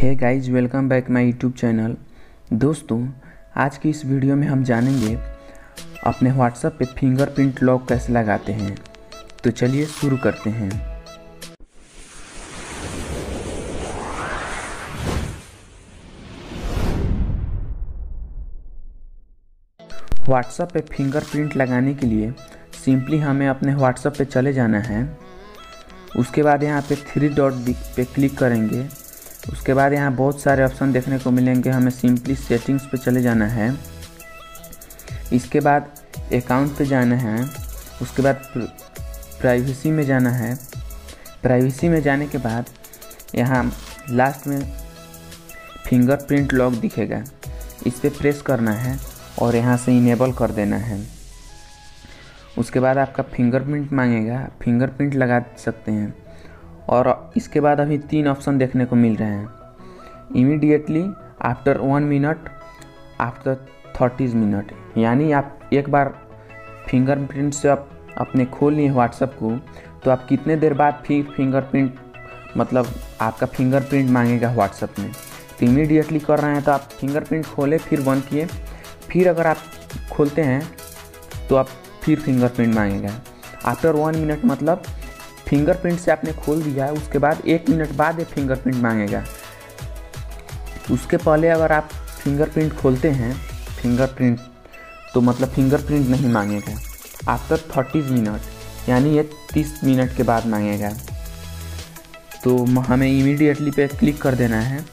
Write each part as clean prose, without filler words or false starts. Hey guys, welcome back my YouTube channel. दोस्तों, आज की इस वीडियो में हम जानेंगे अपने व्हाट्सएप पे फिंगरप्रिंट लॉक कैसे लगाते हैं। तो चलिए शुरू करते हैं। व्हाट्सएप पे फिंगरप्रिंट लगाने के लिए सिंपली हमें अपने व्हाट्सएप पे चले जाना है। उसके बाद यहाँ पे थ्री डॉट पे क्लिक करेंगे। उसके बाद यहाँ बहुत सारे ऑप्शन देखने को मिलेंगे। हमें सिंपली सेटिंग्स पे चले जाना है। इसके बाद अकाउंट पे जाना है। उसके बाद प्राइवेसी में जाना है। प्राइवेसी में जाने के बाद यहाँ लास्ट में फिंगरप्रिंट लॉक दिखेगा, इस पर प्रेस करना है और यहाँ से इनेबल कर देना है। उसके बाद आपका फिंगरप्रिंट मांगेगा, फिंगरप्रिंट लगा सकते हैं। और इसके बाद अभी तीन ऑप्शन देखने को मिल रहे हैं: immediately, after 1 minute, after 30 minute. यानी आप एक बार फिंगरप्रिंट से आप अपने खोल लिए व्हाट्सएप को, तो आप कितने देर बाद फिर फिंगरप्रिंट मतलब आपका फिंगरप्रिंट मांगेगा व्हाट्सएप में। तो इमीडिएटली कर रहे हैं तो आप फिंगरप्रिंट खोले, फिर बंद किए, फिर अगर आप खोलते हैं तो आप फिर फिंगरप्रिंट मांगेगा। आफ्टर 1 मिनट मतलब फिंगरप्रिंट से आपने खोल दिया है, उसके बाद 1 मिनट बाद ये फिंगरप्रिंट मांगेगा। उसके पहले अगर आप फिंगरप्रिंट खोलते हैं फिंगरप्रिंट तो मतलब फिंगरप्रिंट नहीं मांगेगा। आफ्टर 30 मिनट यानी ये 30 मिनट के बाद मांगेगा। तो हमें इमीडिएटली पे क्लिक कर देना है।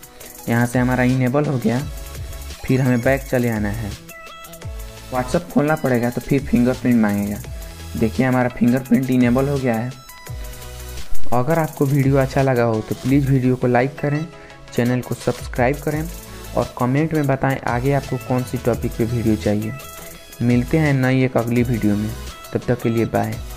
यहाँ से हमारा इनेबल हो गया। फिर हमें बैक चले आना है, व्हाट्सएप खोलना पड़ेगा, तो फिर फिंगरप्रिंट मांगेगा। देखिए, हमारा फिंगरप्रिंट इनेबल हो गया है। अगर आपको वीडियो अच्छा लगा हो तो प्लीज़ वीडियो को लाइक करें, चैनल को सब्सक्राइब करें और कमेंट में बताएं आगे आपको कौन सी टॉपिक पे वीडियो चाहिए। मिलते हैं नई एक अगली वीडियो में, तब तक के लिए बाय।